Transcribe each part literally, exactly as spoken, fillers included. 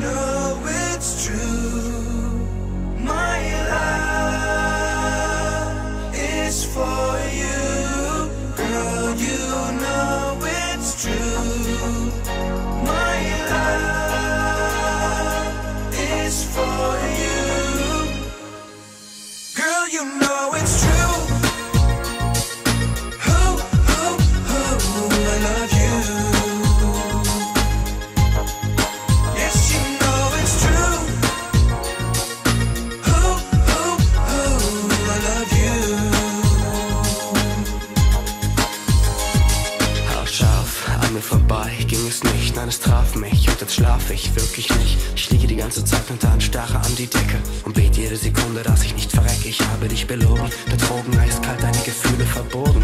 know it's true. My love is for you. Girl, you know it's true. My love is for you. Girl, you know it's true. Vorbei ging es nicht, nein, es traf mich und jetzt schlaf ich wirklich nicht. Ich liege die ganze Zeit nur da und starre an die Decke und bete jede Sekunde, dass ich nicht verrecke. Ich habe dich belogen, betrogen, eiskalt deine Gefühle verbogen.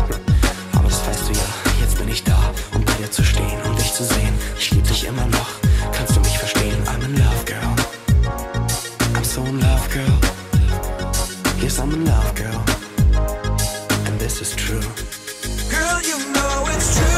Aber das weißt du ja, jetzt bin ich da, um bei dir zu stehen, um dich zu sehen. Ich lieb dich immer noch, kannst du mich verstehen? I'm in love, girl. I'm so in love, girl. Yes, I'm in love, girl. And this is true. Girl, you know it's true.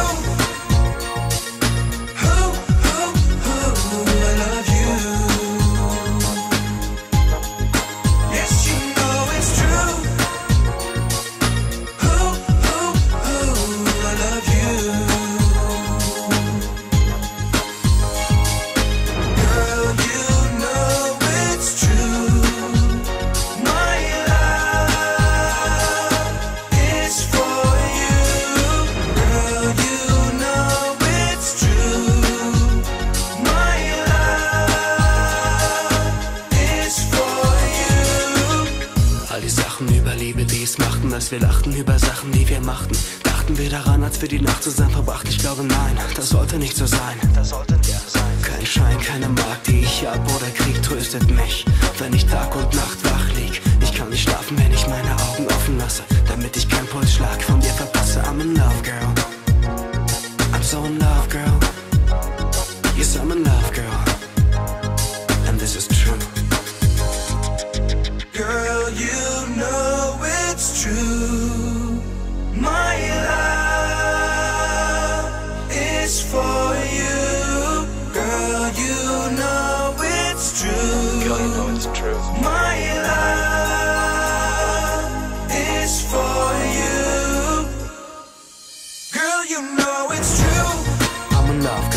Dass wir lachten über Sachen, die wir machten. Dachten wir daran, als wir die Nacht zusammen verbrachten. Ich glaube, nein, das sollte nicht so sein. Das sollte nicht so sein. Kein Schein, keine Mark, die ich hab oder krieg, tröstet mich, wenn ich Tag und Nacht wach lieg. Ich kann nicht schlafen, wenn ich meine Augen offen lasse, damit ich keinen Pulsschlag von dir verpasse. I'm in love, girl. I'm so in love, girl. Yes, I'm in love, girl. And this is true. Girl, you know it's true. My love is for you. Girl, you know it's true. Girl, you know it's true. My love is for you. Girl, you know it's true. I'm in love.